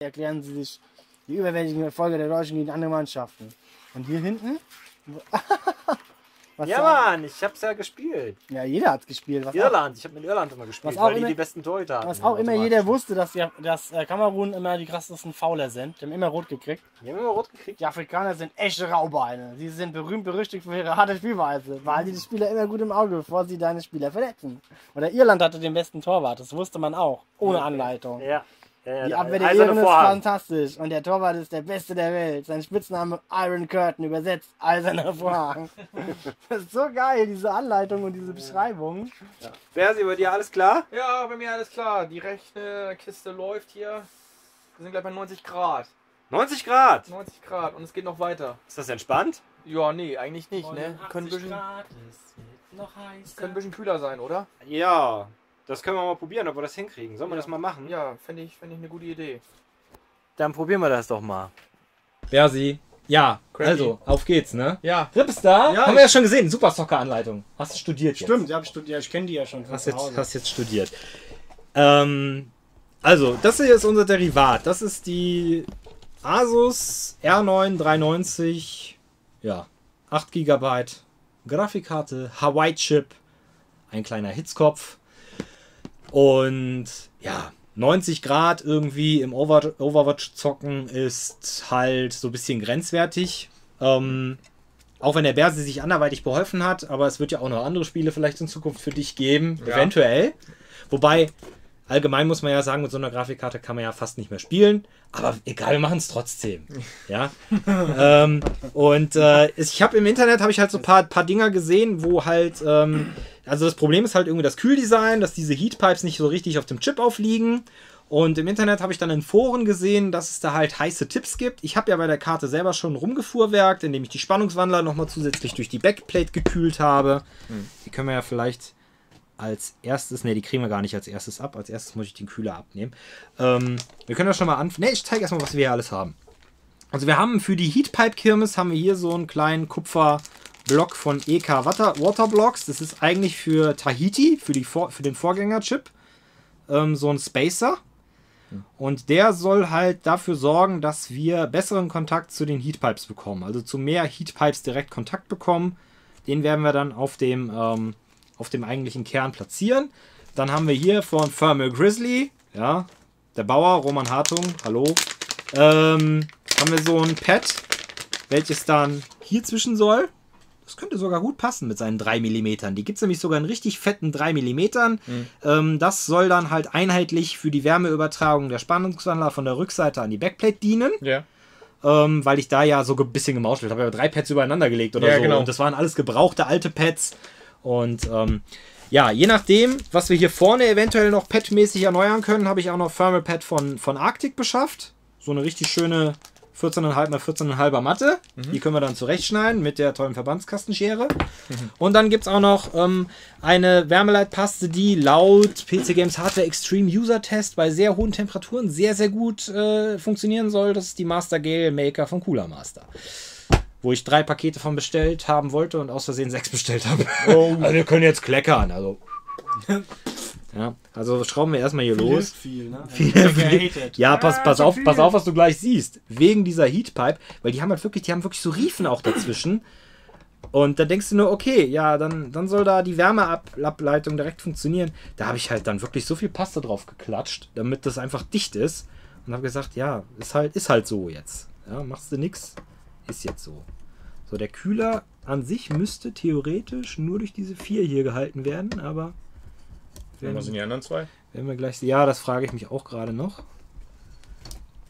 Erklären Sie sich die überwältigenden Erfolge der Deutschen gegen andere Mannschaften. Und hier hinten? Ja, Mann, ich hab's ja gespielt. Ja, jeder hat's gespielt. Was Irland, ich hab mit Irland immer gespielt, weil die besten Torhüter hatten. Was auch immer jeder wusste, dass Kamerun immer die krassesten Fauler sind. Die haben immer rot gekriegt. Die Afrikaner sind echte Raubeine. Sie sind berühmt berüchtigt für ihre harte Spielweise. Weil die Spieler immer gut im Auge, bevor sie deine Spieler verletzen. Oder Irland hatte den besten Torwart, das wusste man auch. Ohne Anleitung. Ja. Die Abwehr der Iren ist fantastisch und der Torwart ist der Beste der Welt. Sein Spitzname Iron Curtain, übersetzt eiserner Vorhang. Das ist so geil, diese Anleitung und diese Beschreibung. Ja. Bersi, bei dir alles klar? Ja, bei mir alles klar. Die rechte Kiste läuft hier. Wir sind gleich bei 90 Grad. 90 Grad? 90 Grad und es geht noch weiter. Ist das entspannt? Ja, nee, eigentlich nicht. Ne? Können ein bisschen, kühler sein, oder? Ja. Das können wir mal probieren, ob wir das hinkriegen. Sollen wir das mal machen? Ja, fände ich eine gute Idee. Dann probieren wir das doch mal. Bersi. Ja, Cranky. Also, auf geht's, ne? Ja. Ripstar? Ja, haben wir ja schon gesehen. Super Soccer-Anleitung. Hast du studiert jetzt? Stimmt, hab ich studiert. Ich kenne die ja schon. Hast jetzt studiert. Also, das hier ist unser Derivat. Das ist die Asus R9 390. Ja, 8 GB Grafikkarte. Hawaii-Chip. Ein kleiner Hitzkopf. Und ja, 90 Grad irgendwie im Overwatch zocken ist halt so ein bisschen grenzwertig. Auch wenn der Bersi sich anderweitig beholfen hat, aber es wird ja auch noch andere Spiele vielleicht in Zukunft für dich geben, eventuell. Wobei, allgemein muss man ja sagen, mit so einer Grafikkarte kann man ja fast nicht mehr spielen. Aber egal, wir machen es trotzdem. Ja? Ich habe im Internet halt so ein paar Dinger gesehen, wo halt... Also das Problem ist halt irgendwie das Kühldesign, dass diese Heatpipes nicht so richtig auf dem Chip aufliegen. Und im Internet habe ich dann in Foren gesehen, dass es da halt heiße Tipps gibt. Ich habe ja bei der Karte selber schon rumgefuhrwerkt, indem ich die Spannungswandler nochmal zusätzlich durch die Backplate gekühlt habe. Die können wir ja vielleicht als erstes... Ne, die kriegen wir gar nicht als erstes ab. Als erstes muss ich den Kühler abnehmen. Wir können ja schon mal anfangen. Ne, ich zeige erstmal, was wir hier alles haben. Also wir haben für die Heatpipe-Kirmes haben wir hier so einen kleinen Kupfer... Block von EK Water Waterblocks. Das ist eigentlich für Tahiti, für den Vorgängerchip, so ein Spacer. Und der soll halt dafür sorgen, dass wir besseren Kontakt zu den Heatpipes bekommen. Also zu mehr Heatpipes direkt Kontakt bekommen. Den werden wir dann auf dem eigentlichen Kern platzieren. Dann haben wir hier von Thermal Grizzly, ja, der Bauer Roman Hartung, hallo, haben wir so ein Pad, welches dann hier zwischen soll. Das könnte sogar gut passen mit seinen 3 mm. Die gibt es nämlich sogar in richtig fetten 3 mm. Das soll dann halt einheitlich für die Wärmeübertragung der Spannungswandler von der Rückseite an die Backplate dienen. Ja. Weil ich da ja so ein bisschen gemauschelt habe. Ich habe 3 Pads übereinander gelegt oder so. Genau. Und das waren alles gebrauchte alte Pads. Und ja, je nachdem, was wir hier vorne eventuell noch padmäßig erneuern können, habe ich auch noch Thermal Pad von Arctic beschafft. So eine richtig schöne... 14,5 x 14,5er Matte. Die können wir dann zurechtschneiden mit der tollen Verbandskastenschere. Und dann gibt es auch noch eine Wärmeleitpaste, die laut PC Games Hardware Extreme User Test bei sehr hohen Temperaturen sehr, sehr gut funktionieren soll. Das ist die Master Gel Maker von Cooler Master. Wo ich 3 Pakete von bestellt haben wollte und aus Versehen 6 bestellt habe. Oh. Also wir können jetzt kleckern. Also. Ja, also schrauben wir erstmal hier los. Ja, pass auf, was du gleich siehst. Wegen dieser Heatpipe, weil die haben wirklich so Riefen auch dazwischen. Und da denkst du nur, okay, ja, dann soll da die Wärmeableitung direkt funktionieren. Da habe ich halt dann wirklich so viel Paste drauf geklatscht, damit das einfach dicht ist. Und habe gesagt, ja, ist halt so jetzt. Ja, machst du nix, ist jetzt so. So, der Kühler an sich müsste theoretisch nur durch diese 4 hier gehalten werden, aber... Was sind die anderen 2? Wenn wir gleich, ja, das frage ich mich auch gerade noch.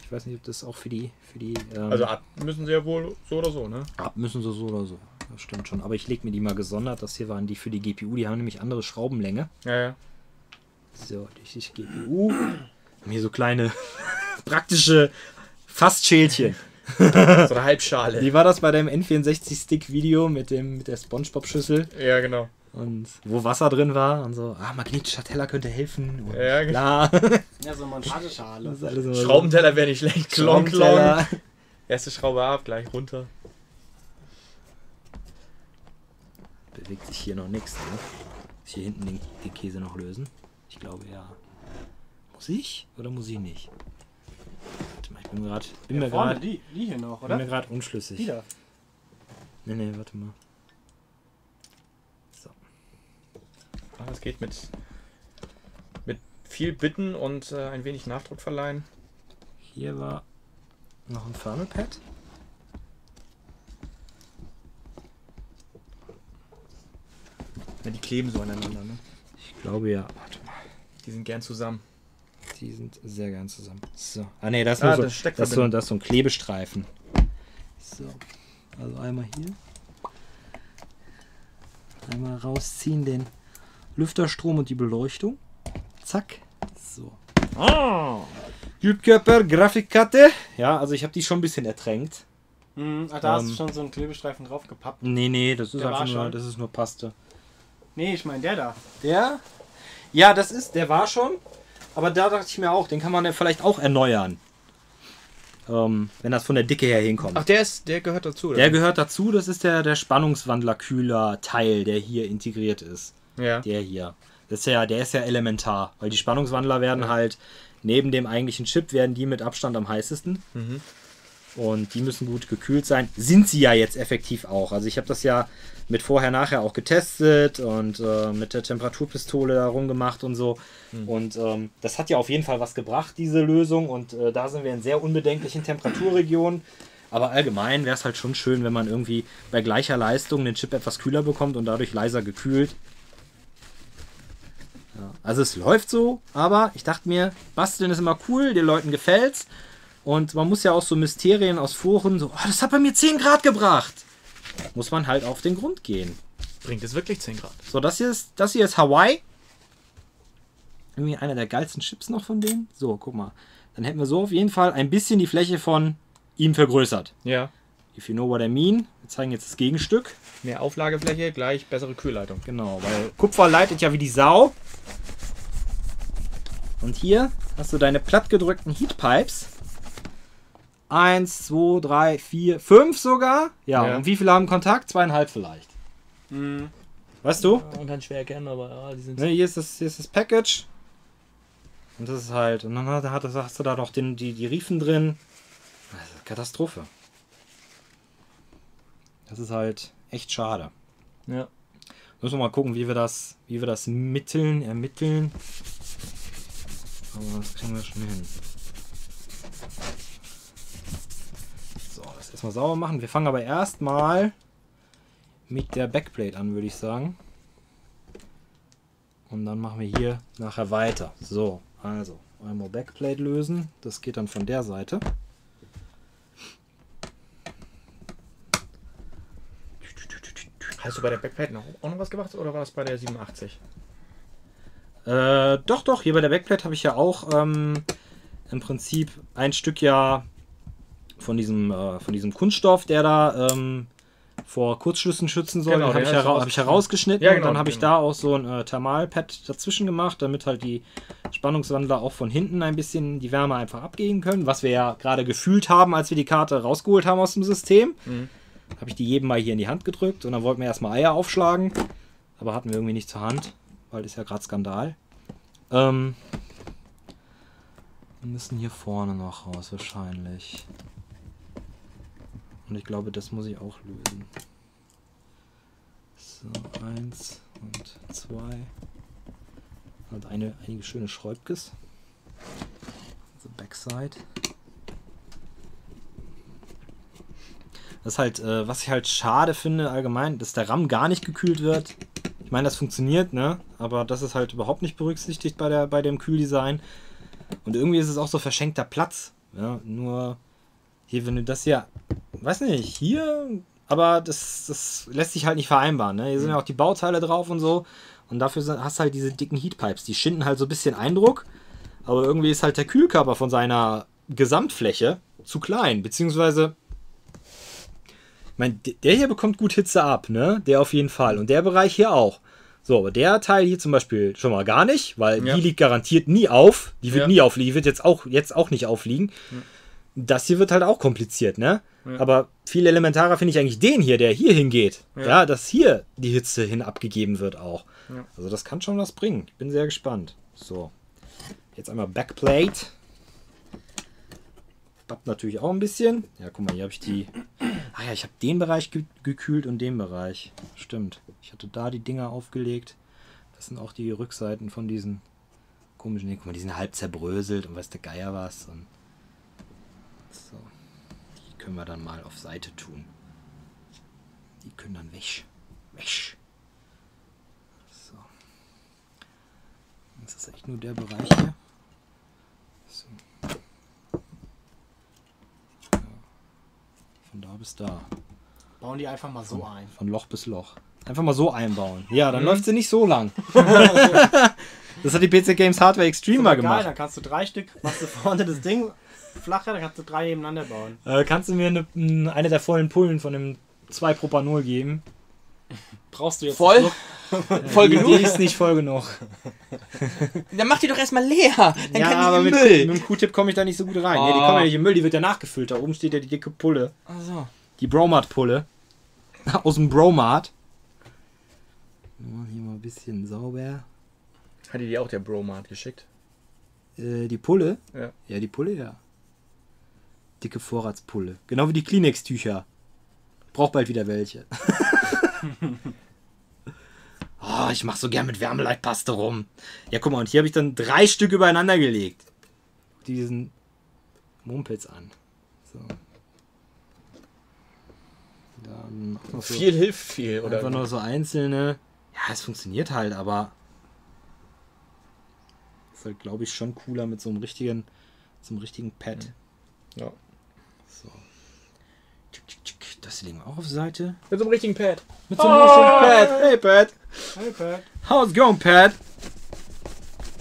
Ich weiß nicht, ob das auch für die also ab müssen sie ja wohl so oder so, ne? Ab müssen sie so oder so. Das stimmt schon. Aber ich lege mir die mal gesondert. Das hier waren die für die GPU. Die haben nämlich andere Schraubenlänge. Ja, ja. So, die GPU. Haben hier so kleine praktische Fastschälchen. So eine Halbschale. Wie war das bei dem N64-Stick-Video mit der SpongeBob-Schüssel? Ja, genau. Und wo Wasser drin war und so, magnetischer Teller könnte helfen. Und ja, klar. Ja, so Montageschale. So Schraubenteller wäre nicht schlecht. Klonk. Erste Schraube ab, gleich runter. Bewegt sich hier noch nichts, ne? Muss ich hier hinten den Käse noch lösen? Ich glaube ja. Muss ich oder muss ich nicht? Warte mal, ich bin gerade. Die hier noch, oder? Ich bin mir gerade unschlüssig. Die da. Nee, nee, warte mal. So. Ah, das geht mit viel Bitten und ein wenig Nachdruck verleihen. Hier war noch ein Thermal Pad. Ja, die kleben so aneinander, ne? Ich glaube ja. Warte mal. Die sind gern zusammen. Die sind sehr gern zusammen. So. Ah ne, das, das ist so ein Klebestreifen. So. Also einmal hier. Einmal rausziehen den Lüfterstrom und die Beleuchtung. Zack. So. Oh. Kühlkörper, Grafikkarte. Ja, also ich habe die schon ein bisschen ertränkt. Mhm, ach, da hast du schon so einen Klebestreifen draufgepappt. Nee, nee, das ist einfach nur, das ist nur Paste. Nee, ich meine der da. Der? Ja, das ist, der war schon. Aber da dachte ich mir auch, den kann man ja vielleicht auch erneuern. Wenn das von der Dicke her hinkommt. Ach, der gehört dazu? Oder? Der gehört dazu, das ist der Spannungswandler-Kühler-Teil, der hier integriert ist. Ja. Der hier. Das ist ja, der ist ja elementar, weil die Spannungswandler werden halt, neben dem eigentlichen Chip, werden die mit Abstand am heißesten. Mhm. Und die müssen gut gekühlt sein. Sind sie ja jetzt effektiv auch. Also ich habe das ja mit vorher-nachher auch getestet und mit der Temperaturpistole da rumgemacht und so. Mhm. Und das hat ja auf jeden Fall was gebracht, diese Lösung. Und da sind wir in sehr unbedenklichen Temperaturregionen. Aber allgemein wäre es halt schon schön, wenn man irgendwie bei gleicher Leistung den Chip etwas kühler bekommt und dadurch leiser gekühlt. Ja. Also es läuft so, aber ich dachte mir, basteln ist immer cool, den Leuten gefällt's. Und man muss ja auch so Mysterien aus Foren, so, oh, das hat bei mir 10 Grad gebracht. Muss man halt auf den Grund gehen. Bringt es wirklich 10 Grad? So, das hier ist Hawaii. Irgendwie einer der geilsten Chips noch von denen. So, guck mal. Dann hätten wir so auf jeden Fall ein bisschen die Fläche von ihm vergrößert. Ja. If you know what I mean. Wir zeigen jetzt das Gegenstück. Mehr Auflagefläche, gleich bessere Kühlleitung. Genau, weil Kupfer leitet ja wie die Sau. Und hier hast du deine plattgedrückten Heatpipes. 1, 2, 3, 4, 5 sogar. Ja, ja, und wie viele haben Kontakt? 2,5 vielleicht. Mhm. Weißt du? Ja, man kann schwer erkennen, aber ja, die sind... Ne, hier ist das Package. Und das ist halt... Und dann hast du da noch die Riefen drin. Katastrophe. Das ist halt echt schade. Ja. Müssen wir mal gucken, wie wir das ermitteln. Aber das kriegen wir schon hin. Erstmal sauber machen. Wir fangen aber erstmal mit der Backplate an, würde ich sagen. Und dann machen wir hier nachher weiter. So, also einmal Backplate lösen. Das geht dann von der Seite. Hast du bei der Backplate auch noch was gemacht oder war das bei der 87? Doch, doch. Hier bei der Backplate habe ich ja auch im Prinzip ein Stück ja... Von diesem Kunststoff, der da vor Kurzschlüssen schützen soll, genau, habe ich, herausgeschnitten. Ja, genau, und dann habe ich da auch so ein Thermalpad dazwischen gemacht, damit halt die Spannungswandler auch von hinten ein bisschen die Wärme einfach abgeben können, was wir ja gerade gefühlt haben, als wir die Karte rausgeholt haben aus dem System. Mhm. Habe ich die jedem mal hier in die Hand gedrückt und dann wollten wir erstmal Eier aufschlagen, aber hatten wir irgendwie nicht zur Hand, weil das ist ja gerade Skandal. Wir müssen hier vorne noch raus wahrscheinlich. Und ich glaube, das muss ich auch lösen. So, 1 und 2. Und einige schöne Schräubkes. Also Backside. Das ist halt, was ich halt schade finde allgemein, dass der RAM gar nicht gekühlt wird. Ich meine, das funktioniert, ne? Aber das ist halt überhaupt nicht berücksichtigt bei dem Kühldesign. Und irgendwie ist es auch so verschenkter Platz. Ja, nur hier, wenn du das hier... Weiß nicht, hier, aber das lässt sich halt nicht vereinbaren. Ne? Hier sind ja auch die Bauteile drauf und so. Und dafür hast du halt diese dicken Heatpipes. Die schinden halt so ein bisschen Eindruck. Aber irgendwie ist halt der Kühlkörper von seiner Gesamtfläche zu klein. Beziehungsweise, ich meine, der hier bekommt gut Hitze ab, ne? Der auf jeden Fall. Und der Bereich hier auch. So, aber der Teil hier zum Beispiel schon mal gar nicht, weil die liegt garantiert nie auf. Die wird nie aufliegen. Die wird jetzt auch nicht aufliegen. Ja. Das hier wird halt auch kompliziert, ne? Ja. Aber viel elementarer finde ich eigentlich den hier, der hier hingeht. Ja. Ja, dass hier die Hitze hin abgegeben wird auch. Ja. Also das kann schon was bringen. Ich bin sehr gespannt. So, jetzt einmal Backplate. spappt natürlich auch ein bisschen. Ja, guck mal, hier habe ich die... Ah ja, ich habe den Bereich gekühlt und den Bereich. Stimmt. Ich hatte da die Dinger aufgelegt. Das sind auch die Rückseiten von diesen komischen... Nee, guck mal, die sind halb zerbröselt und weiß der Geier was. Und so. Die können wir dann mal auf Seite tun. Die können dann weg. Weg. So. Das ist echt nur der Bereich hier. So. Ja. Von da bis da. Bauen die einfach mal so ein. Von Loch bis Loch. Einfach mal so einbauen. Ja, dann läuft sie nicht so lang. Das hat die PC Games Hardware Extreme mal gemacht. Dann kannst du 3 Stück, machst du vorne das Ding flacher, dann kannst du 3 nebeneinander bauen. Kannst du mir eine der vollen Pullen von dem 2 Propanol geben? Brauchst du jetzt voll? Voll genug? Die ist nicht voll genug. Dann mach die doch erstmal leer. Dann ja, kann aber mit dem Q-Tip komme ich da nicht so gut rein. Oh. Ja, die kommen ja nicht im Müll, die wird ja nachgefüllt. Da oben steht ja die dicke Pulle. Ach so. Die Bromart-Pulle. Aus dem Bromart. Hier mal ein bisschen sauber. Hat die auch der Bromart geschickt? Die Pulle? Ja. Ja, die Pulle, ja. Dicke Vorratspulle. Genau wie die Kleenex-Tücher. Braucht bald wieder welche. Oh, ich mache so gern mit Wärmeleitpaste rum. Ja, guck mal, und hier habe ich dann 3 Stück übereinander gelegt. Diesen Mumpitz an. So. Dann so viel hilft viel, oder? Einfach nur so einzelne. Ja, es funktioniert halt, aber ist halt, glaube ich, schon cooler mit so einem richtigen Pad. Ja. So. Das legen wir auch auf Seite. Mit so einem richtigen Pad. Mit so einem richtigen Pad. Hey Pad. Hey Pad. How's going, Pad?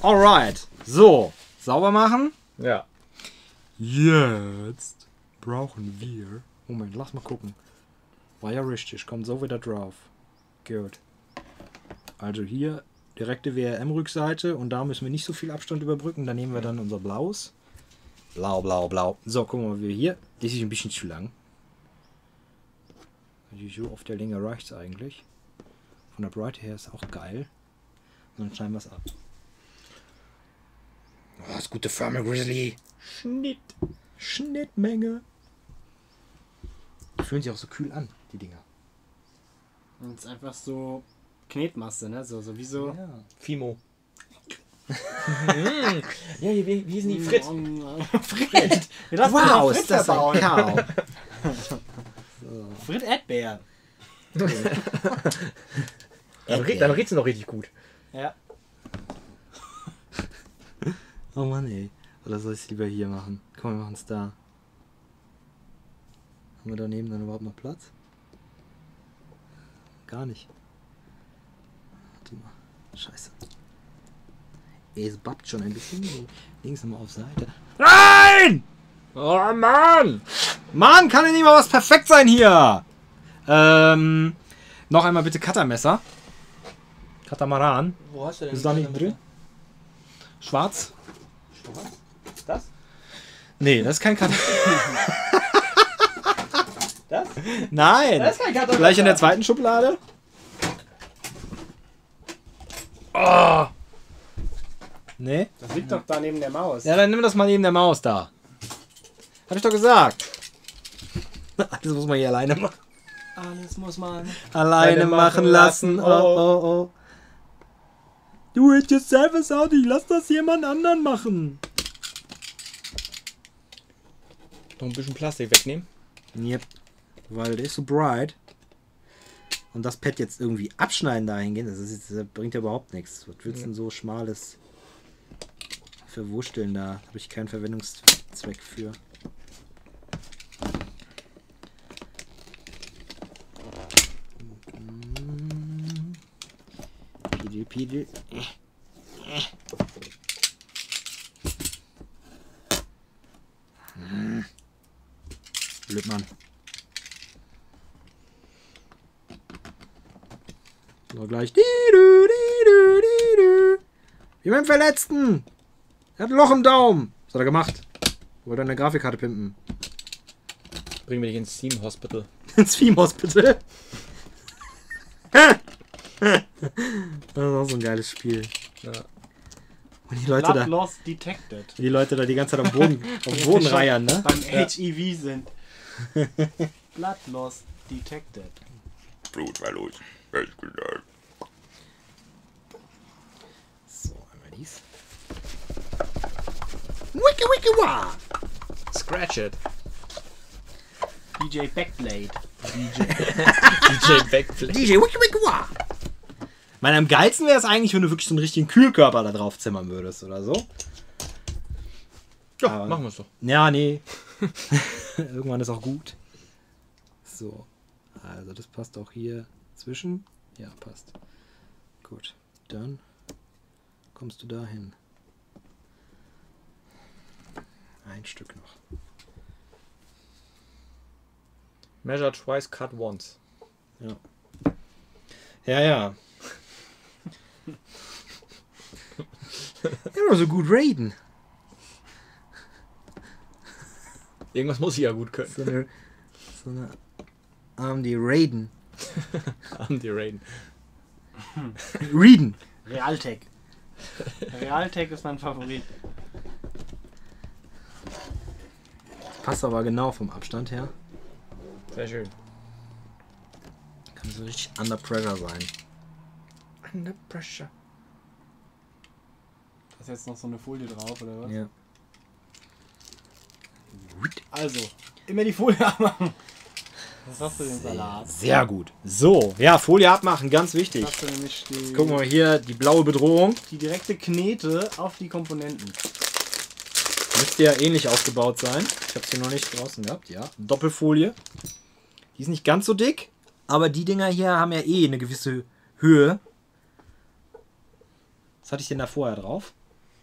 Alright. So. Sauber machen. Ja. Jetzt brauchen wir... Moment, lass mal gucken. War ja richtig. Kommt so wieder drauf. Gut. Also hier direkte WRM-Rückseite. Und da müssen wir nicht so viel Abstand überbrücken. Da nehmen wir dann unser Blaues. Blau, blau, blau. So, gucken wir mal, wie wir hier... Das ist ein bisschen zu lang. So auf der Länge reicht es eigentlich. Von der Breite her ist auch geil. Und dann schneiden wir es ab. Oh, das gute Thermal Grizzly. Schnitt. Schnittmenge. Die fühlen sich auch so kühl an, die Dinger. Und es ist einfach so Knetmasse, ne? So sowieso. Ja. Fimo. Ja, wie sind die? Frit. Frit. Wow, ist das ein Kau. Frit Erdbeer. Dann riecht es noch richtig gut. Ja. Oh Mann, ey. Oder soll ich es lieber hier machen? Komm, wir machen es da. Haben wir daneben dann überhaupt noch Platz? Gar nicht. Warte mal. Scheiße. Ey, es bappt schon ein bisschen. Links nochmal auf Seite. Nein! Oh Mann! Mann, kann denn nicht mal was perfekt sein hier? Noch einmal bitte Cuttermesser. Katamaran. Wo hast du denn? Ist da nicht drin? Schwarz. Schwarz? Das? Nee, das ist kein Cuttermesser. Das? Nein! Das ist kein Cuttermesser. Gleich in der zweiten Schublade. Oh! Nee? Das liegt doch da neben der Maus. Ja, dann nimm das mal neben der Maus da. Hab ich doch gesagt. Alles muss man hier alleine machen. Alles muss man alleine machen lassen. Oh, oh, oh. Do it yourself is out. Ich lass das jemand anderen machen. Noch ein bisschen Plastik wegnehmen. Yep. Weil der ist so bright. Und das Pad jetzt irgendwie abschneiden dahingehend, das bringt ja überhaupt nichts. Was willst du denn so schmales verwursteln da? Habe ich keinen Verwendungszweck für. Piedel, piedel. Blöd, Mann. So, gleich. Wie beim Verletzten. Er hat ein Loch im Daumen. Was hat er gemacht? Wollte eine Grafikkarte pimpen. Bring mich ins Steam Hospital. Ins Steam Hospital? Das ist auch so ein geiles Spiel. Ja. Und die Leute da die ganze Zeit am Boden, reiern, ne? Beim HEV sind. Blood loss detected. Blut war los. So, einmal dies. Wicke wicke wah! Scratch it. DJ Backblade. DJ Backblade. DJ wicke wicke wah! Ich meine, am geilsten wäre es eigentlich, wenn du wirklich so einen richtigen Kühlkörper da drauf zimmern würdest oder so. Ja, aber machen wir es doch. Ja, nee. Irgendwann ist auch gut. So. Also das passt auch hier zwischen. Ja, passt. Gut. Dann kommst du dahin. Ein Stück noch. Measure twice, cut once. Ja. Ja, ja. Ja, so gut raiden. Irgendwas muss ich ja gut können. So eine Armdi Raiden. Armdi Raiden. Raiden. Realtek. Realtek ist mein Favorit. Passt aber genau vom Abstand her. Sehr schön. Kann so richtig under pressure sein. Under pressure. Da ist jetzt noch so eine Folie drauf, oder was? Ja. Also, immer die Folie abmachen. Was hast du denn Salat? Sehr gut. So, ja, Folie abmachen, ganz wichtig. Hast du nämlich die, jetzt gucken wir mal hier, die blaue Bedrohung. Die direkte Knete auf die Komponenten. Müsste ja ähnlich aufgebaut sein. Ich habe sie noch nicht draußen gehabt, ja. Doppelfolie. Die ist nicht ganz so dick, aber die Dinger hier haben ja eh eine gewisse Höhe. Was hatte ich denn da vorher drauf?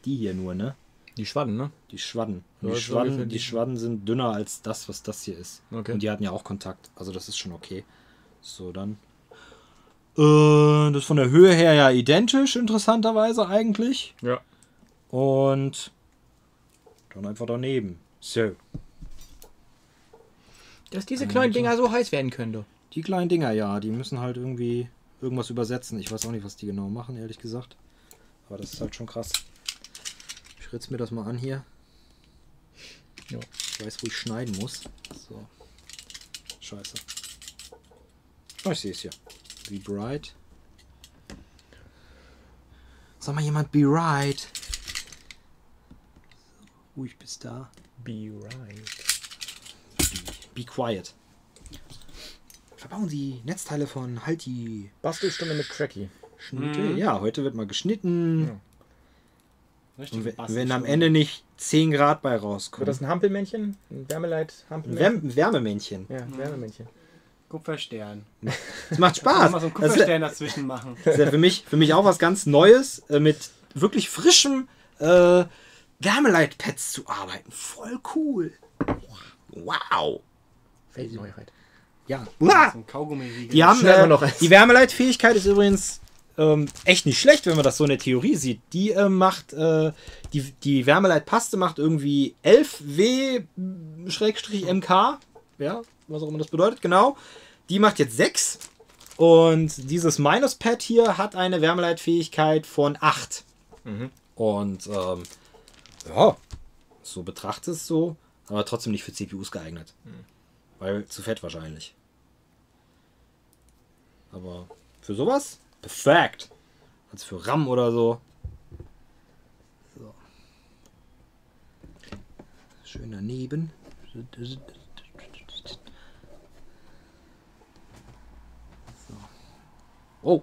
Die hier nur, ne? Die Schwadden, ne? Die Schwadden. Die Schwadden, sind dünner als das, was das hier ist. Okay. Und die hatten ja auch Kontakt. Also das ist schon okay. So, dann. Das ist von der Höhe her ja identisch, interessanterweise eigentlich. Ja. Und dann einfach daneben. So. Dass diese kleinen Dinger so heiß werden können, du. Die kleinen Dinger, ja. Die müssen halt irgendwie irgendwas übersetzen. Ich weiß auch nicht, was die genau machen, ehrlich gesagt. Aber das ist halt schon krass. Ich ritze mir das mal an hier. Ja. Ich weiß, wo ich schneiden muss. So. Scheiße. Oh, ich sehe es hier. Be bright. Sag mal jemand, be right. Ruhig bis da. Be right. Be quiet. Verbauen Sie Netzteile von Halti. Bastelstunde mit Cracky. Ja, heute wird mal geschnitten. Ja. Und wenn am Ende nicht 10 Grad bei rauskommt. Wird das ein Hampelmännchen? Ein Wärmemännchen? Wärmemännchen. Ja, Wärmemännchen. Kupferstern. Das macht Spaß. Mal so einen Kupferstern dazwischen machen. Das ist ja für mich auch was ganz Neues, mit wirklich frischem Wärmeleitpads zu arbeiten. Voll cool. Wow. Welche Neuheit. Ja. So ein Kaugummi-Riegel. Die Wärmeleitfähigkeit ist übrigens echt nicht schlecht, wenn man das so in der Theorie sieht. Die macht, die Wärmeleitpaste macht irgendwie 11W-MK. Ja, was auch immer das bedeutet, genau. Die macht jetzt 6. Und dieses Minus-Pad hier hat eine Wärmeleitfähigkeit von 8. Mhm. Und ja, so betrachtet es so, aber trotzdem nicht für CPUs geeignet. Mhm. Weil zu fett wahrscheinlich. Aber für sowas perfekt. Als für RAM oder so. So. Schön daneben. So. Oh,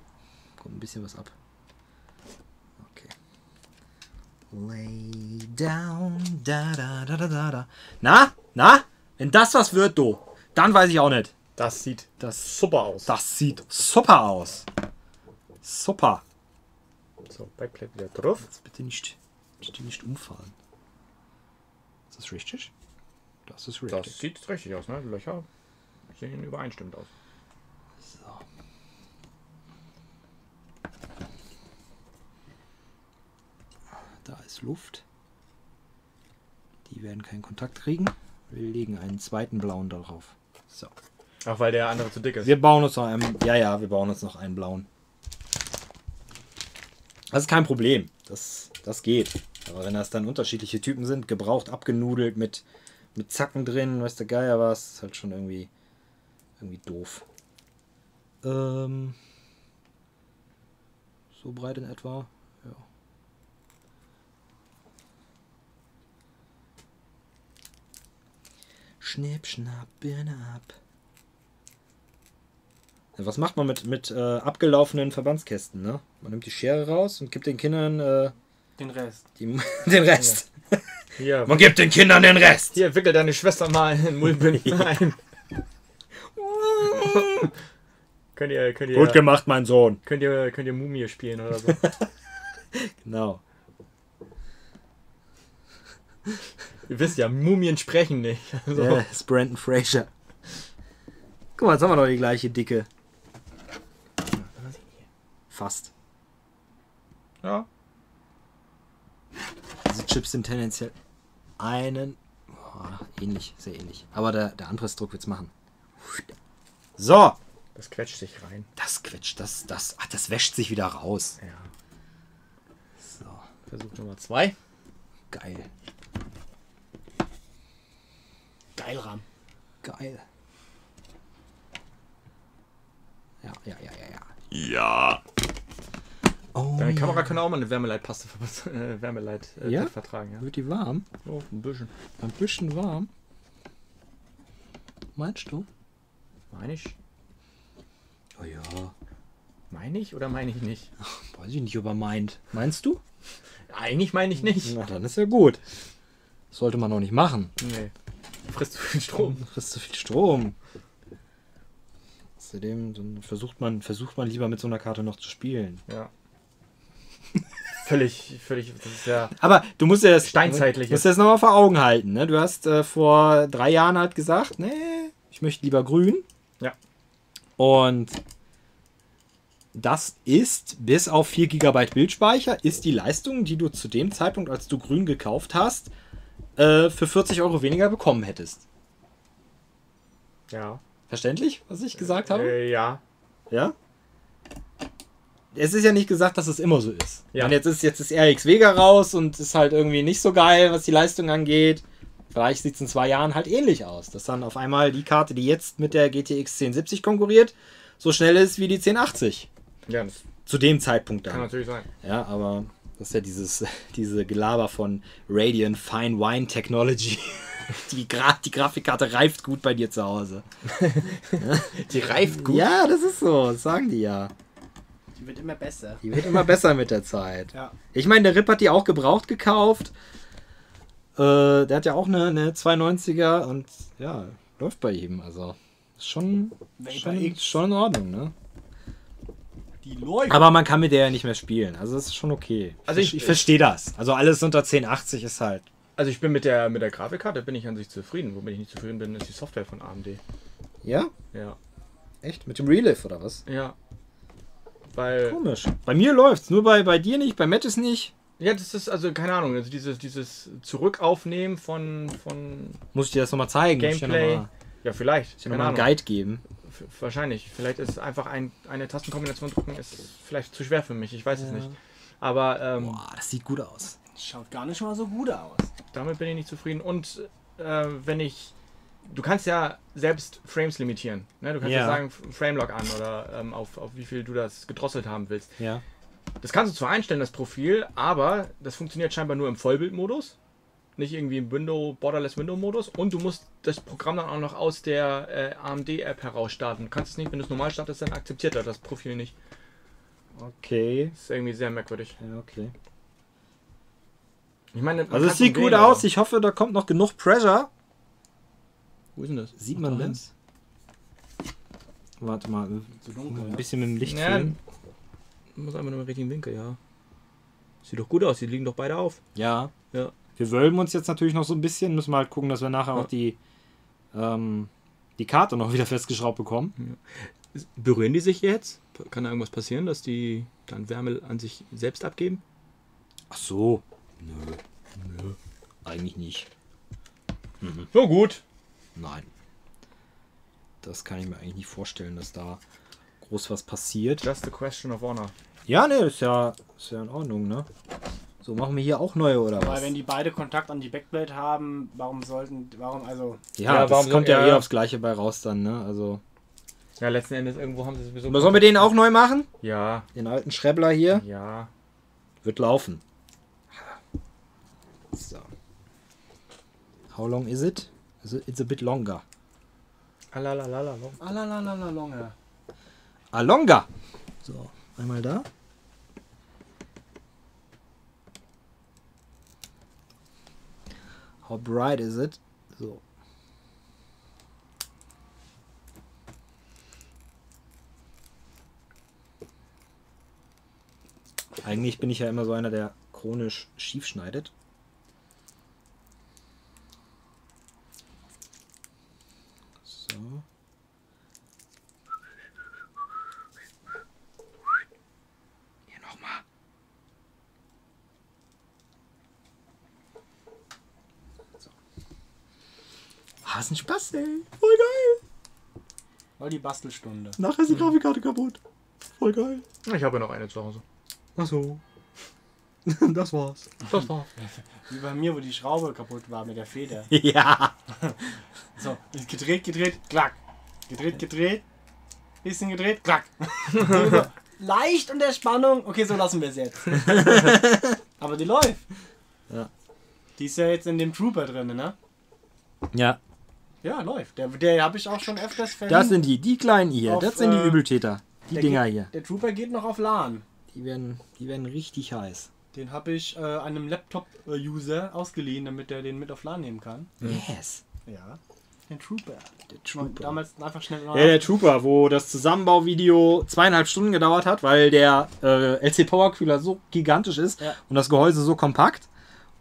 kommt ein bisschen was ab. Okay. Lay down. Da, da, da, da, da. Na? Wenn das was wird, du, dann weiß ich auch nicht. Das sieht super aus. Das sieht super aus. Super. So, Backplate wieder drauf. Jetzt bitte nicht umfahren. Ist das richtig? Das ist richtig. Das sieht richtig aus, ne? Die Löcher sehen übereinstimmend aus. So. Da ist Luft. Die werden keinen Kontakt kriegen. Wir legen einen zweiten blauen darauf. So. Ach, weil der andere zu dick ist. Wir bauen uns noch einen blauen. Das ist kein Problem. Das geht. Aber wenn das dann unterschiedliche Typen sind, gebraucht, abgenudelt, mit Zacken drin, weiß der Geier was, ist halt schon irgendwie doof. So breit in etwa. Ja. Schnipp, schnapp, Birne ab. Was macht man mit abgelaufenen Verbandskästen? Ne? Man nimmt die Schere raus und gibt den Kindern den Rest. Den Rest. Ja. Man gibt den Kindern den Rest. Hier, wickel deine Schwester mal in Mullbünden ein. Könnt ihr, gut gemacht, mein Sohn. Könnt ihr Mumie spielen oder so? Genau. Ihr wisst ja, Mumien sprechen nicht. Also. Ja, das ist Brandon Fraser. Guck mal, jetzt haben wir doch die gleiche Dicke. Fast. Ja. Diese Chips sind tendenziell ähnlich, sehr ähnlich. Aber der Anpressdruck wird es machen. So. Das quetscht sich rein. Das wäscht sich wieder raus. Ja. So. Versuch Nummer 2. Geil. Geil, Ram. Geil. Ja. Oh, deine Kamera kann auch mal eine Wärmeleitpaste vertragen. Ja? Wird die warm? Oh, ein bisschen. Ein bisschen warm? Meinst du? Meine ich? Oh ja. Meine ich oder meine ich nicht? Ach, weiß ich nicht, ob er meint. Meinst du? Eigentlich meine ich nicht. Na, dann ist ja gut. Das sollte man noch nicht machen. Nee. Frisst zu viel Strom. Frisst zu viel Strom. Außerdem dann versucht man lieber mit so einer Karte noch zu spielen. Ja. völlig. Das ist ja. Aber du musst ja das steinzeitlich. Du musst das nochmal vor Augen halten. Ne? Du hast vor 3 Jahren halt gesagt, nee, ich möchte lieber grün. Ja. Und das ist, bis auf 4 GB Bildspeicher, ist die Leistung, die du zu dem Zeitpunkt, als du grün gekauft hast, für 40 € weniger bekommen hättest. Ja. Verständlich, was ich gesagt habe? Ja. Ja? Es ist ja nicht gesagt, dass es immer so ist. Ja. Und jetzt ist RX Vega raus und ist halt irgendwie nicht so geil, was die Leistung angeht. Vielleicht sieht es in 2 Jahren halt ähnlich aus, dass dann auf einmal die Karte, die jetzt mit der GTX 1070 konkurriert, so schnell ist wie die 1080. Ja. Zu dem Zeitpunkt dann. Kann natürlich sein. Ja, aber das ist ja diese Gelaber von Radeon Fine Wine Technology. Die Grafikkarte reift gut bei dir zu Hause. Die reift gut? Ja, das ist so. Das sagen die ja. Die wird immer besser. Die wird immer besser mit der Zeit. Ja. Ich meine, der Rip hat die auch gebraucht gekauft. Der hat ja auch eine 290er und ja, läuft bei ihm. Also ist schon in Ordnung, ne? Die läuft. Aber man kann mit der ja nicht mehr spielen. Also das ist schon okay. Also ich verstehe das. Also alles unter 1080 ist halt... Also ich bin mit der Grafikkarte bin ich an sich zufrieden. Womit ich nicht zufrieden bin, ist die Software von AMD. Ja? Ja. Echt? Mit dem Relief oder was? Ja. Weil komisch. Bei mir läuft's, nur bei dir nicht, bei Mattis nicht. Ja, das ist also keine Ahnung. Also dieses Zurückaufnehmen von. Muss ich dir das nochmal zeigen? Gameplay. Ja, vielleicht. Ich kann nochmal einen Guide geben. Wahrscheinlich. Vielleicht ist einfach eine Tastenkombination drücken ist vielleicht zu schwer für mich. Ich weiß es nicht. Aber. Boah, das sieht gut aus. Schaut gar nicht mal so gut aus. Damit bin ich nicht zufrieden. Und du kannst ja selbst Frames limitieren. Ne? Du kannst ja sagen, Framelock an oder auf wie viel du das gedrosselt haben willst. Ja. Das kannst du zwar einstellen, das Profil, aber das funktioniert scheinbar nur im Vollbildmodus. Nicht irgendwie im Borderless-Window-Modus. Und du musst das Programm dann auch noch aus der AMD-App heraus starten. Du kannst es nicht, wenn du es normal startest, dann akzeptiert er das Profil nicht. Okay. Das ist irgendwie sehr merkwürdig. Ja, okay. Ich meine, also es sieht gut aus, ich hoffe, da kommt noch genug Pressure. Wo ist denn das? Sieht man das? Warte mal, ein bisschen mit dem Licht filmen. Muss einfach nur im richtigen Winkel, ja. Sieht doch gut aus, die liegen doch beide auf. Ja. Ja. Wir wölben uns jetzt natürlich noch so ein bisschen, müssen wir halt gucken, dass wir nachher auch die Karte noch wieder festgeschraubt bekommen. Ja. Berühren die sich jetzt? Kann da irgendwas passieren, dass die dann Wärme an sich selbst abgeben? Ach so. Nö, eigentlich nicht. Mhm. So gut. Nein. Das kann ich mir eigentlich nicht vorstellen, dass da groß was passiert. Just a question of honor. Ja, ne, ist ja in Ordnung, ne? So, machen wir hier auch neue, oder was? Weil wenn die beide Kontakt an die Backplate haben, warum also... Ja, das kommt ja eh aufs Gleiche bei raus dann, ne? Also... Ja, letzten Endes irgendwo haben sie sowieso... Aber sollen wir den auch neu machen? Ja. Den alten Schrebbler hier? Ja. Wird laufen. So. How long is it? It's a bit longer. Alalalala longer. Alonga! So, einmal da. How bright is it? So. Eigentlich bin ich ja immer so einer, der chronisch schief schneidet. So. Hier nochmal. So. Ah, ist ein Spaß, ey. Voll geil. Voll die Bastelstunde. Nachher ist die Grafikkarte kaputt. Voll geil. Ich habe ja noch eine zu Hause. Ach so. Das war's. Das war's. Wie bei mir, wo die Schraube kaputt war mit der Feder. Ja. So, gedreht, klack. Gedreht. Bisschen gedreht, klack. Leicht unter Spannung. Okay, so lassen wir es jetzt. Aber die läuft. Ja. Die ist ja jetzt in dem Trooper drin, ne? Ja. Ja, läuft. Der habe ich auch schon öfters verwendet. Das sind die kleinen hier. Das sind die Übeltäter. Die Dinger hier. Der Trooper geht noch auf LAN. Die werden richtig heiß. Den habe ich einem Laptop-User ausgeliehen, damit er den mit auf LAN nehmen kann. Yes. Ja. Den Trooper. Der Trooper. Damals einfach schnell. Ja, der Trooper, wo das Zusammenbauvideo 2,5 Stunden gedauert hat, weil der LC Power Kühler so gigantisch ist, ja, und das Gehäuse so kompakt.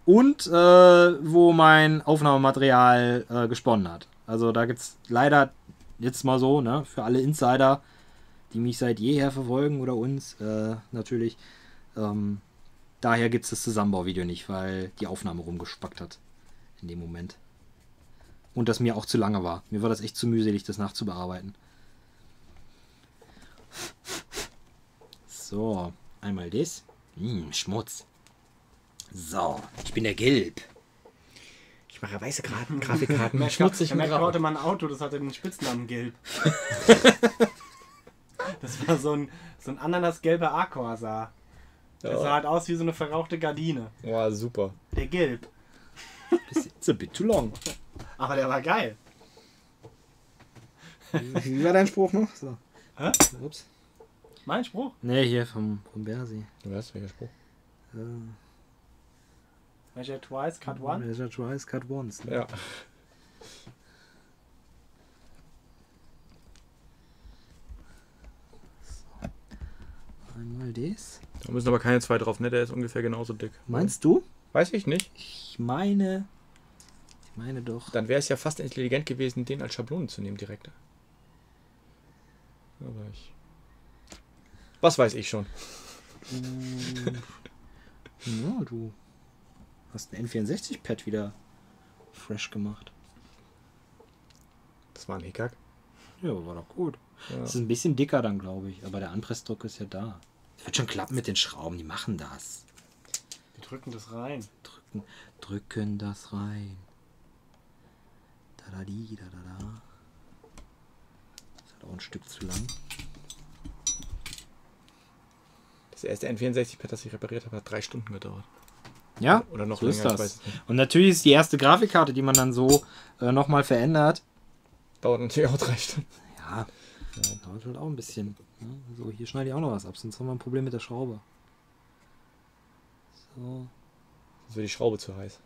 Und wo mein Aufnahmematerial gesponnen hat. Also da gibt es leider jetzt mal so, ne, für alle Insider, die mich seit jeher verfolgen oder uns, natürlich. Daher gibt es das Zusammenbauvideo nicht, weil die Aufnahme rumgespackt hat in dem Moment. Und das mir auch zu lange war. Mir war das echt zu mühselig, das nachzubearbeiten. So, einmal das. Schmutz. So, ich bin der Gelb. Ich mache weiße Grafikkarten. Schmutzig. Da hatte man ein Auto, das hatte den Spitznamen Gelb. Das war so ein ananasgelber A-Corsa. Der sah halt aus wie so eine verrauchte Gardine. Boah, super. Der Gelb. It's a bit too long. Aber der war geil. Wie war dein Spruch noch? So. Hä? Ups. Mein Spruch? Ne, hier vom Bersi. Du weißt, welcher Spruch? Measure twice, cut once. Measure twice, cut once. Ne? Ja. Einmal das. Da müssen aber keine zwei drauf, ne? Der ist ungefähr genauso dick. Meinst du? Weiß ich nicht. Ich meine doch. Dann wäre es ja fast intelligent gewesen, den als Schablone zu nehmen direkt. Aber ich... Was weiß ich schon? Ja, du hast ein N64-Pad wieder fresh gemacht. Das war ein Hickhack. Ja, war doch gut. Ja. Das ist ein bisschen dicker dann, glaube ich. Aber der Anpressdruck ist ja da. Das wird schon klappen mit den Schrauben. Die machen das. Die drücken das rein. Drücken das rein. Da da di da da da. Das hat auch ein Stück zu lang. Das erste N64-Pad, das ich repariert habe, hat 3 Stunden gedauert. Ja, oder noch so länger, ist das. Und natürlich ist die erste Grafikkarte, die man dann so nochmal verändert, dauert natürlich auch 3 Stunden. Ja. Ja, dauert halt auch ein bisschen. Ja, so, hier schneide ich auch noch was ab, sonst haben wir ein Problem mit der Schraube. So. Sonst wird die Schraube zu heiß.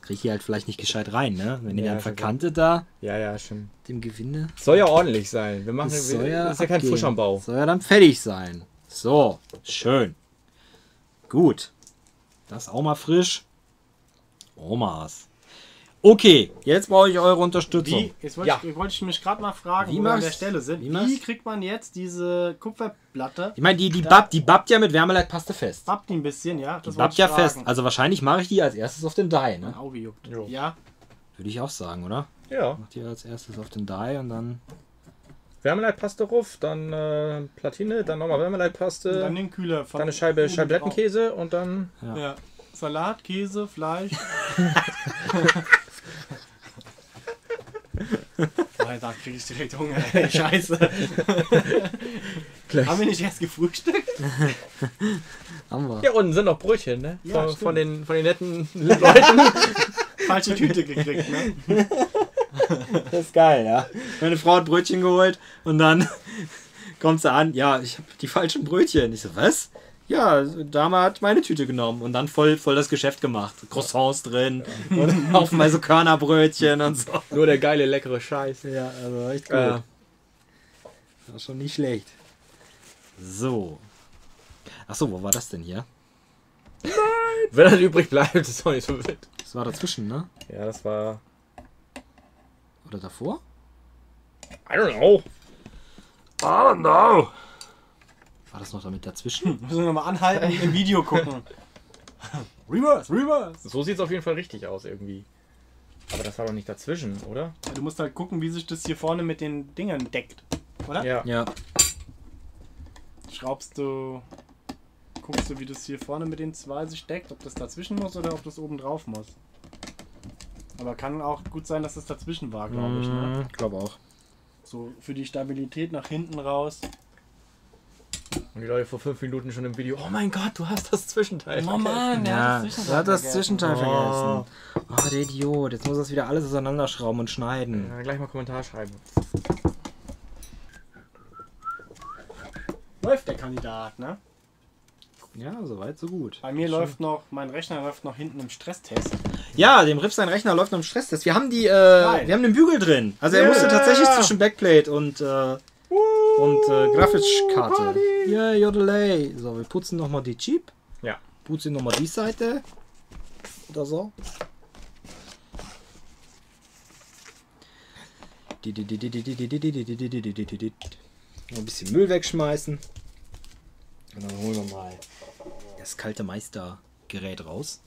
Kriege ich hier halt vielleicht nicht gescheit rein, ne? Wenn ihr dann verkantet da. Ja, ja, schon. Dem Gewinde. Soll ja ordentlich sein. Wir machen das ist ja kein Fusch am Bau. Soll ja dann fertig sein. So, schön. Gut. Das auch mal frisch. Omas. Okay, jetzt brauche ich eure Unterstützung. Jetzt wollte ich mich gerade mal fragen, wo wir an der Stelle sind. Wie kriegt man jetzt diese Kupferplatte? Ich meine, die bappt ja mit Wärmeleitpaste fest. Bappt die ein bisschen, ja. Das bappt ja fest. Also wahrscheinlich mache ich die als erstes auf den Die, ne? Mein Auge juckt. Jo. Ja. Würde ich auch sagen, oder? Ja. Macht ihr als erstes auf den Die und dann Wärmeleitpaste ruf, dann Platine, dann nochmal Wärmeleitpaste, und dann den Kühler, dann eine Scheibe Scheiblettenkäse und dann ja. Salat, Käse, Fleisch. Da krieg ich direkt Hunger, ey, scheiße. Haben wir nicht erst gefrühstückt? Haben wir. Hier unten sind noch Brötchen, ne? Ja, von den netten Leuten. Falsche Tüte gekriegt, ne? Das ist geil, ja. Meine Frau hat Brötchen geholt und dann kommt sie an, ja, ich habe die falschen Brötchen. Ich so, was? Ja, Dame hat meine Tüte genommen und dann voll das Geschäft gemacht. Croissants drin und haufenweise Körnerbrötchen und so. Nur der geile, leckere Scheiß. Ja, also echt gut. War schon nicht schlecht. So. Achso, wo war das denn hier? Nein! Wenn das übrig bleibt, ist doch nicht so wild. Das war dazwischen, ne? Ja, das war... Oder davor? I don't know. I don't know. War das noch damit dazwischen? Müssen wir nochmal anhalten, im Video gucken. Reverse, reverse! So sieht es auf jeden Fall richtig aus irgendwie. Aber das war doch nicht dazwischen, oder? Ja, du musst halt gucken, wie sich das hier vorne mit den Dingern deckt, oder? Ja. Ja. Schraubst du... Guckst du, wie das hier vorne mit den zwei sich deckt, ob das dazwischen muss oder ob das oben drauf muss. Aber kann auch gut sein, dass das dazwischen war, glaube ich. Ne? Ich glaube auch. So für die Stabilität nach hinten raus. Und die Leute vor 5 Minuten schon im Video, oh mein Gott, du hast das Zwischenteil vergessen. Oh Mann, ja, er hat das Zwischenteil vergessen. Oh, der Idiot, jetzt muss das wieder alles auseinanderschrauben und schneiden. Ja, gleich mal Kommentar schreiben. Läuft der Kandidat, ne? Ja, soweit, so gut. Bei mir läuft noch, mein Rechner läuft noch hinten im Stresstest. Ja, dem Riff sein Rechner läuft noch im Stresstest. Wir haben den Bügel drin. Also er musste tatsächlich zwischen Backplate und Grafikkarte. Yeah, jodelay. So, wir putzen nochmal die Chip. Ja. Putzen nochmal die Seite. Oder so. Noch ein bisschen Müll wegschmeißen. Und dann holen wir mal das kalte Meistergerät raus.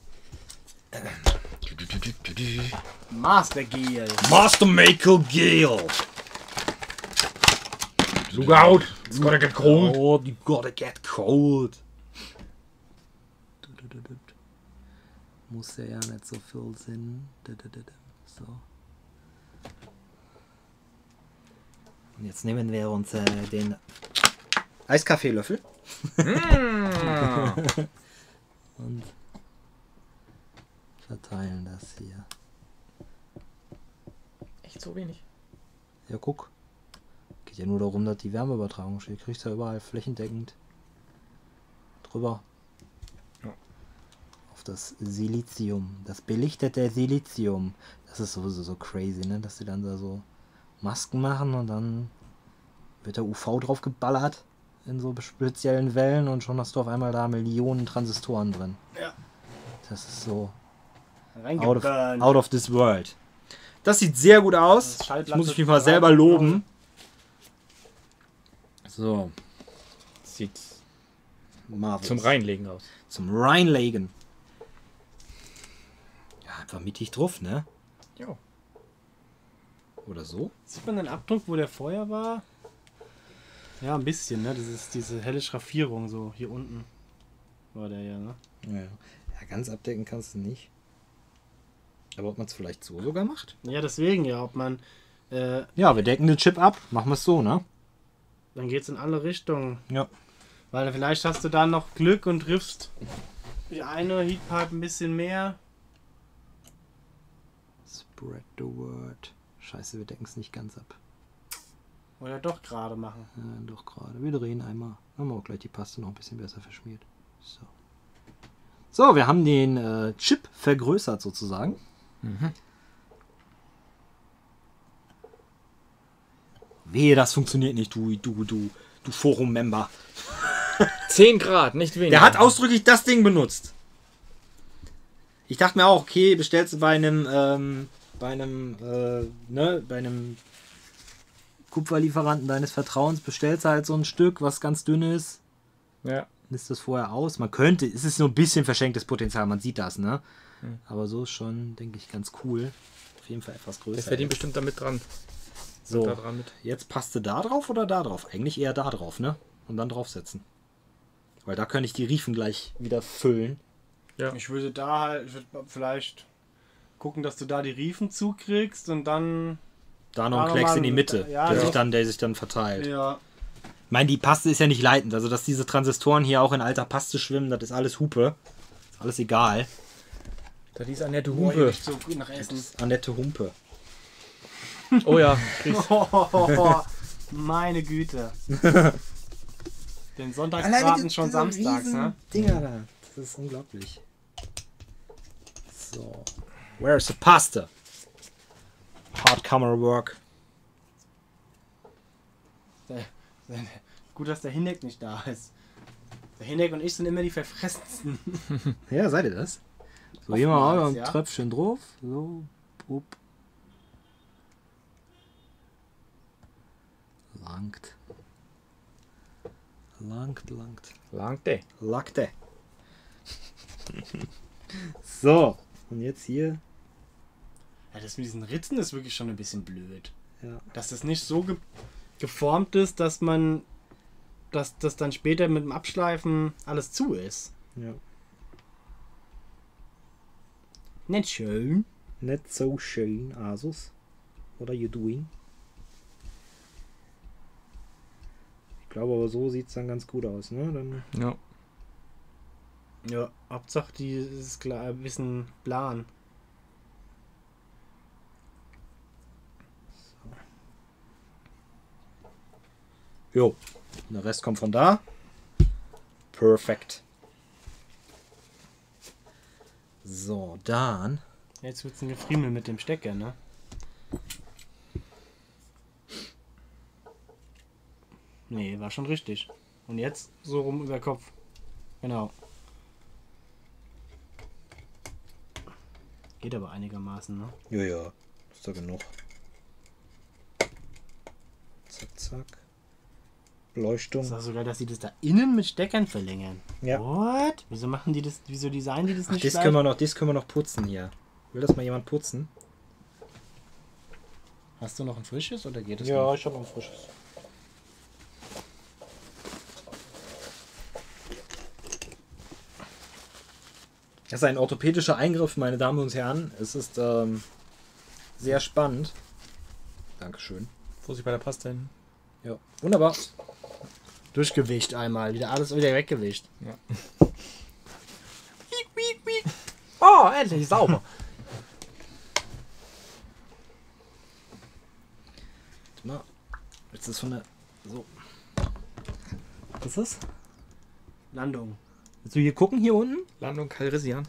Master Gel. Master Maker Gel. Look out, it's gonna get cold. Oh, you gotta get cold. Muss ja nicht so viel Sinn. So. Und jetzt nehmen wir uns den Eiskaffeelöffel. Und verteilen das hier. Echt so wenig? Ja, guck. Geht ja nur darum, dass die Wärmeübertragung steht. Kriegst du ja überall flächendeckend drüber. Ja. Auf das Silizium. Das belichtete Silizium. Das ist sowieso so crazy, ne? Dass sie dann da so Masken machen und dann wird der UV drauf geballert. In so speziellen Wellen und schon hast du auf einmal da Millionen Transistoren drin. Ja. Das ist so out of this world. Das sieht sehr gut aus. Das muss ich mich mal selber loben. So. Sieht marvelous. Zum Reinlegen aus. Zum Reinlegen. Ja, einfach mittig drauf, ne? Jo. Oder so? Sieht man den Abdruck, wo der Feuer war? Ja, ein bisschen, ne? Das ist diese helle Schraffierung, so hier unten war der ja, ne? Ja, ja, ganz abdecken kannst du nicht. Aber ob man es vielleicht so sogar macht? Ja, deswegen ja, ob man... ja, wir decken den Chip ab, machen wir es so, ne? Dann geht's in alle Richtungen. Ja. Weil vielleicht hast du da noch Glück und triffst die eine Heatpipe ein bisschen mehr. Spread the word. Scheiße, wir decken es nicht ganz ab. Oder doch gerade machen. Ja, doch gerade. Wir drehen einmal. Haben wir auch gleich die Paste noch ein bisschen besser verschmiert. So, so wir haben den Chip vergrößert sozusagen. Mhm. Wehe, das funktioniert nicht, du Forum-Member. 10 Grad, nicht weniger. Der hat ausdrücklich das Ding benutzt. Ich dachte mir auch, okay, bestellst du bei einem Kupferlieferanten deines Vertrauens, bestellst halt so ein Stück, was ganz dünn ist. Ja. Misst das vorher aus. Man könnte, es ist nur ein bisschen verschenktes Potenzial, man sieht das, ne? Mhm. Aber so ist schon, denke ich, ganz cool. Auf jeden Fall etwas größer. Der verdient bestimmt damit dran. So, da dran mit. Jetzt passte da drauf oder da drauf? Eigentlich eher da drauf, ne? Und dann draufsetzen. Weil da könnte ich die Riefen gleich wieder füllen. Ja. Ich würde da halt, ich würde vielleicht gucken, dass du da die Riefen zukriegst und dann... Da noch ein Klecks in die Mitte, ja, der sich dann verteilt. Ja. Ich meine, die Paste ist ja nicht leitend. Also, dass diese Transistoren hier auch in alter Paste schwimmen, das ist alles Hupe. Ist alles egal. Das ist Annette Humpe. Boah, so gut nach Essen. Das ist Annette Humpe. Oh ja. Oh, meine Güte. Den Sonntagsbraten schon samstags, ne? Dinger da. Das ist unglaublich. So. Where's the pasta? Hard camera work. Gut, dass der Hinek nicht da ist. Der Hinek und ich sind immer die verfressensten. Ja, seid ihr das? So, hier mal ein Tröpfchen drauf. So, up. Langt. So, und jetzt hier. Ja, das mit diesen Ritzen ist wirklich schon ein bisschen blöd. Ja. Dass das nicht so geformt ist, dass man das dann später mit dem Abschleifen alles zu ist. Ja. Nicht schön. Nicht so schön, Asus. What are you doing? Ich glaube aber so sieht es dann ganz gut aus, ne? Dann ja. Ja, Hauptsache die ist klar ein bisschen plan. So. Jo, der Rest kommt von da. Perfekt. So, dann... Jetzt wird es ein Gefriemel mit dem Stecker, ne? Nee, war schon richtig. Und jetzt so rum über Kopf. Genau. Geht aber einigermaßen, ne? Ja, ja. Ist da genug. Zack, zack. Beleuchtung. Sag sogar, dass sie das da innen mit Steckern verlängern. Ja. What? Wieso machen die das? Wieso designen die das nicht? Das können wir noch putzen hier. Will das mal jemand putzen? Hast du noch ein frisches oder geht das? Ja, noch? Ich habe noch ein frisches. Das ist ein orthopädischer Eingriff, meine Damen und Herren. Es ist sehr spannend. Dankeschön. Vorsicht bei der Paste hin. Ja, wunderbar. Durchgewischt einmal, wieder alles wieder weggewischt. Ja. Oh, endlich sauber. Na, jetzt ist von der. So. Was ist das? Landung. Willst du hier gucken, hier unten? Landung Calrissian.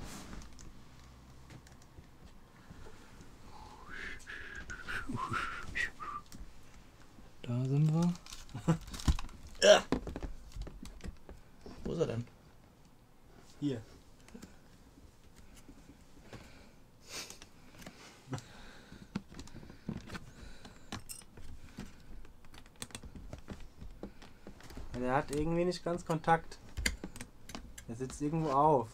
Da sind wir. Wo ist er denn? Hier. Der hat irgendwie nicht ganz Kontakt. Der sitzt irgendwo auf.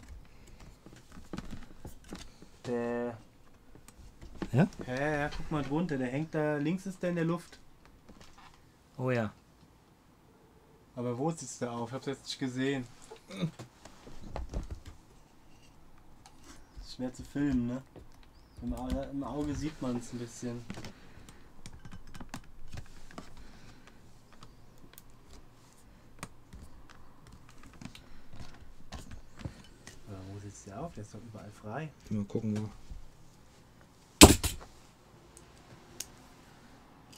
Der. Ja? Ja, guck mal drunter. Der hängt da. Links ist der in der Luft. Oh ja. Aber wo sitzt der auf? Ich hab's jetzt nicht gesehen. Das ist schwer zu filmen, ne? Im Auge sieht man es ein bisschen. Aber wo sitzt der auf? Der ist doch überall frei. Mal gucken wir.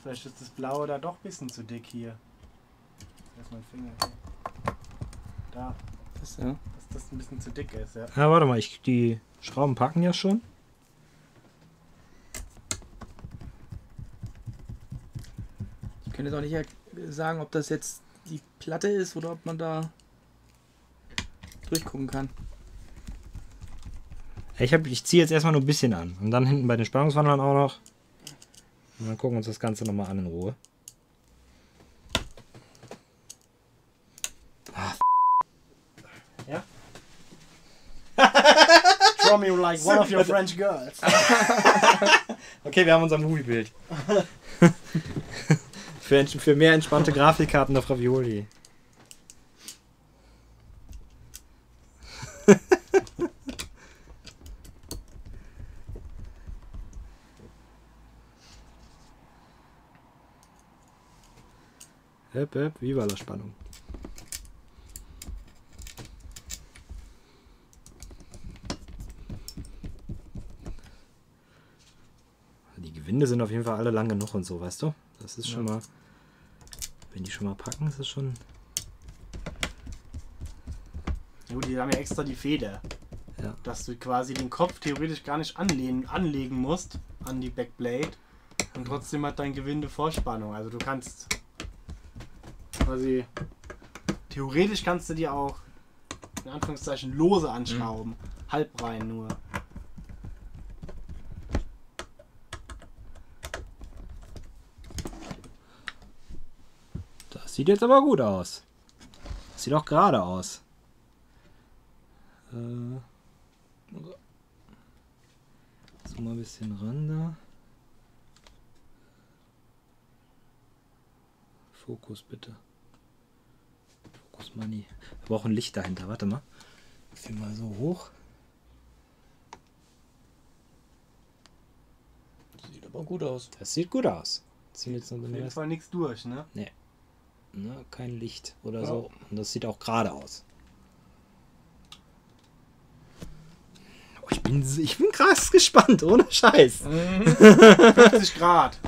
Vielleicht ist das Blaue da doch ein bisschen zu dick hier. Da ist mein Finger. Da. Das, ja. Dass das ein bisschen zu dick ist, ja. Ja, warte mal, die Schrauben packen ja schon. Ich könnte jetzt auch nicht sagen, ob das jetzt die Platte ist oder ob man da durchgucken kann. Ich ziehe jetzt erstmal nur ein bisschen an. Und dann hinten bei den Spannungswandlern auch noch. Und dann gucken wir uns das Ganze nochmal an in Ruhe. Ah, ja? Draw me like one of your French girls. Okay, wir haben unser Moviebild. Für mehr entspannte Grafikkarten auf Ravioli. Höp, höp, wie war das Spannung? Die Gewinde sind auf jeden Fall alle lang genug und so, weißt du? Das ist schon mal, wenn die schon mal packen, ist es schon... Jo, die haben ja extra die Feder, ja, dass du quasi den Kopf theoretisch gar nicht anlegen musst an die Backblade und trotzdem hat dein Gewinde Vorspannung. Also du kannst quasi, theoretisch kannst du die auch in Anführungszeichen lose anschrauben, halb rein nur. Sieht jetzt aber gut aus. Das sieht auch gerade aus. So mal ein bisschen ran da. Fokus bitte. Fokus Money. Wir brauchen ein Licht dahinter. Warte mal. Ich gehe mal so hoch. Das sieht aber gut aus. Das sieht gut aus. Ziehen jetzt noch auf jeden Fall nichts durch, ne? Nee. Ne, kein Licht oder so. Und das sieht auch gerade aus. Oh, ich bin krass gespannt, ohne Scheiß. 50 Grad.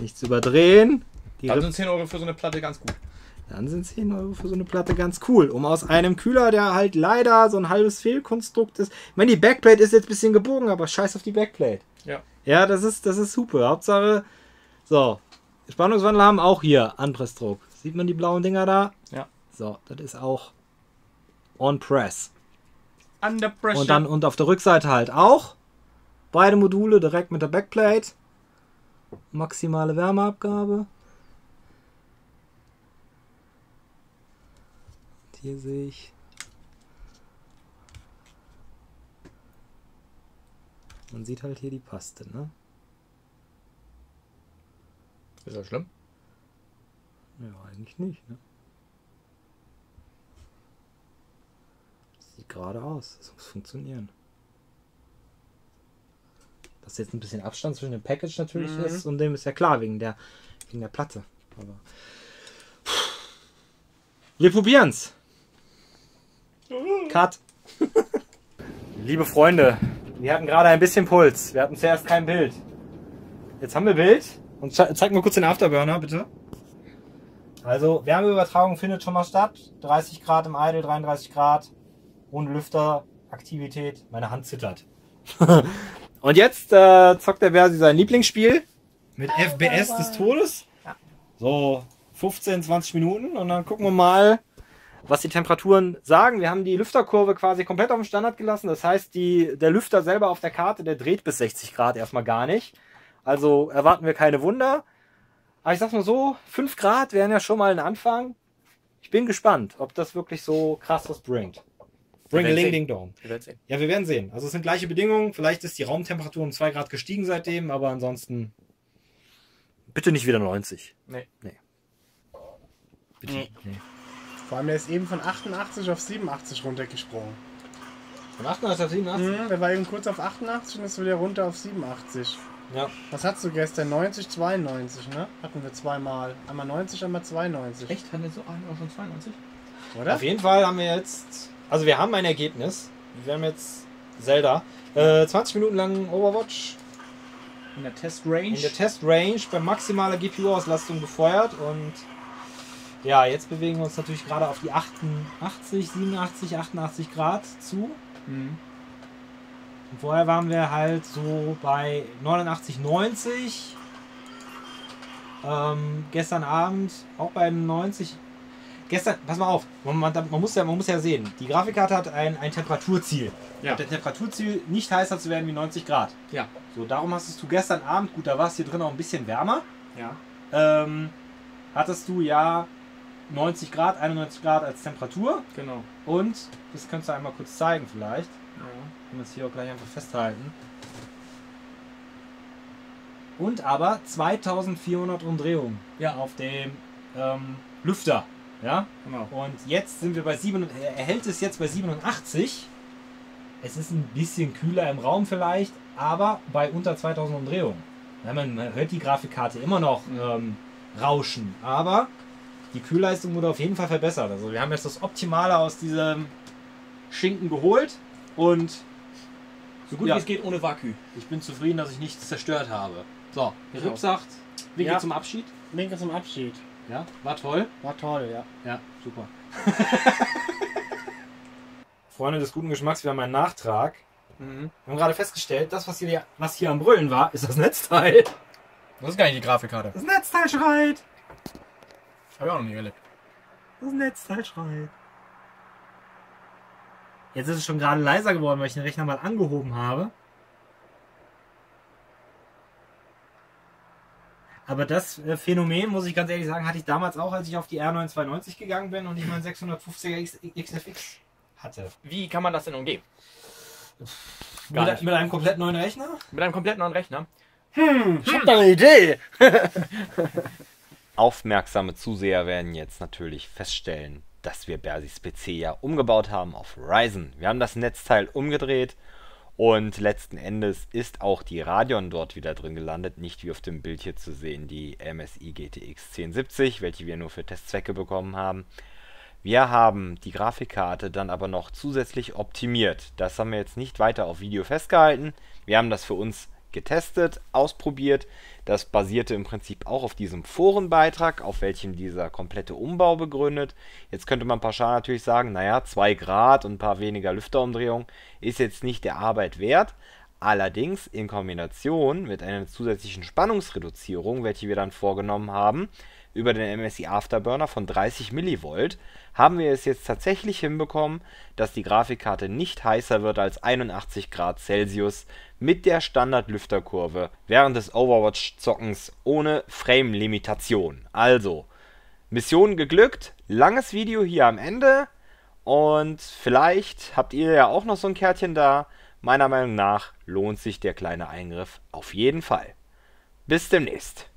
Nichts überdrehen. Dann sind 10 Euro für so eine Platte ganz gut. Dann sind 10 Euro für so eine Platte ganz cool. Um aus einem Kühler, der halt leider so ein halbes Fehlkonstrukt ist. Ich meine, die Backplate ist jetzt ein bisschen gebogen, aber scheiß auf die Backplate. Ja. Ja, das ist super. Hauptsache, so, Spannungswandler haben auch hier Anpressdruck. Sieht man die blauen Dinger da? Ja. So, das ist auch on press. Under pressure. Und auf der Rückseite halt auch. Beide Module direkt mit der Backplate. Maximale Wärmeabgabe. Und hier sehe ich. Man sieht halt hier die Paste, ne? Ist das schlimm? Ja, eigentlich nicht, ne? Sieht gerade aus. Das muss funktionieren. Dass jetzt ein bisschen Abstand zwischen dem Package natürlich ist und dem ist ja klar, wegen der Platte. Aber wir probieren's! Cut! Liebe Freunde! Wir hatten gerade ein bisschen Puls. Wir hatten zuerst kein Bild. Jetzt haben wir Bild. Und zeig mal kurz den Afterburner, bitte. Also, Wärmeübertragung findet schon mal statt. 30 Grad im Idle, 33 Grad. Ohne Lüfter, Aktivität. Meine Hand zittert. Und jetzt zockt der Bersi sein Lieblingsspiel. Mit FBS des Todes. So 15, 20 Minuten. Und dann gucken wir mal, was die Temperaturen sagen. Wir haben die Lüfterkurve quasi komplett auf dem Standard gelassen. Das heißt, der Lüfter selber auf der Karte, der dreht bis 60 Grad erstmal gar nicht. Also erwarten wir keine Wunder. Aber ich sag's mal so, 5 Grad wären ja schon mal ein Anfang. Ich bin gespannt, ob das wirklich so krass was bringt. Bring a ding dong. Ja, wir werden sehen. Also es sind gleiche Bedingungen. Vielleicht ist die Raumtemperatur um 2 Grad gestiegen seitdem, aber ansonsten bitte nicht wieder 90. Nee. Nee. Bitte nicht. Nee. Vor allem, der ist eben von 88 auf 87 runtergesprungen. Von 88 auf 87? Mhm, der war eben kurz auf 88 und ist wieder runter auf 87. Ja. Was hattest du gestern? 90, 92, ne? Hatten wir zweimal. Einmal 90, einmal 92. Echt? Hatten wir so einen auch schon 92? Oder? Auf jeden Fall haben wir jetzt... Also wir haben ein Ergebnis. Wir haben jetzt Zelda. 20 Minuten lang Overwatch. In der Testrange. In der Testrange bei maximaler GPU-Auslastung befeuert und... Ja, jetzt bewegen wir uns natürlich gerade auf die 88, 87, 88 Grad zu. Mhm. Und vorher waren wir halt so bei 89, 90. Gestern Abend auch bei 90. Gestern, pass mal auf, man muss ja sehen, die Grafikkarte hat ein Temperaturziel. Ja. Und das Temperaturziel nicht heißer zu werden wie 90 Grad. Ja. So, darum hast du gestern Abend, gut, da war es hier drin auch ein bisschen wärmer. Ja. Hattest du ja... 90 Grad, 91 Grad als Temperatur. Genau. Und das kannst du einmal kurz zeigen vielleicht. Ja. Können wir es hier auch gleich einfach festhalten. Und aber 2400 Umdrehungen, ja, auf dem Lüfter. Ja? Genau. Und jetzt sind wir bei 87, er hält es jetzt bei 87. Es ist ein bisschen kühler im Raum vielleicht, aber bei unter 2000 Umdrehungen. Ja, man hört die Grafikkarte immer noch rauschen, aber die Kühlleistung wurde auf jeden Fall verbessert. Also wir haben jetzt das Optimale aus diesem Schinken geholt und so gut, ja, wie es geht ohne Vakuum. Ich bin zufrieden, dass ich nichts zerstört habe. So, der Ripp sagt, Winke, ja, zum Abschied. Winke zum Abschied. Ja, war toll. War toll, ja. Ja, super. Freunde des guten Geschmacks, wir haben einen Nachtrag. Mhm. Wir haben gerade festgestellt, das, was hier am Brüllen war, ist das Netzteil. Das ist gar nicht die Grafikkarte. Das Netzteil schreit! Hab ich auch noch nie erlebt. Das Netzteil schreit. Jetzt ist es schon gerade leiser geworden, weil ich den Rechner mal angehoben habe. Aber das Phänomen, muss ich ganz ehrlich sagen, hatte ich damals auch, als ich auf die R9 390 gegangen bin und ich meinen 650er XFX hatte. Wie kann man das denn umgehen? Mit einem komplett neuen Rechner? Mit einem komplett neuen Rechner? Ich hab da eine Idee! Aufmerksame Zuseher werden jetzt natürlich feststellen, dass wir Bersis PC ja umgebaut haben auf Ryzen. Wir haben das Netzteil umgedreht und letzten Endes ist auch die Radeon dort wieder drin gelandet. Nicht wie auf dem Bild hier zu sehen, die MSI GTX 1070, welche wir nur für Testzwecke bekommen haben. Wir haben die Grafikkarte dann aber noch zusätzlich optimiert. Das haben wir jetzt nicht weiter auf Video festgehalten. Wir haben das für uns getestet, ausprobiert. Das basierte im Prinzip auch auf diesem Forenbeitrag, auf welchem dieser komplette Umbau begründet. Jetzt könnte man pauschal natürlich sagen, naja, 2 Grad und ein paar weniger Lüfterumdrehungen ist jetzt nicht der Arbeit wert. Allerdings in Kombination mit einer zusätzlichen Spannungsreduzierung, welche wir dann vorgenommen haben, über den MSI Afterburner von 30 mV, haben wir es jetzt tatsächlich hinbekommen, dass die Grafikkarte nicht heißer wird als 81 Grad Celsius mit der Standard-Lüfterkurve während des Overwatch-Zockens ohne Frame-Limitation. Also, Mission geglückt, langes Video hier am Ende und vielleicht habt ihr ja auch noch so ein Kärtchen da. Meiner Meinung nach lohnt sich der kleine Eingriff auf jeden Fall. Bis demnächst.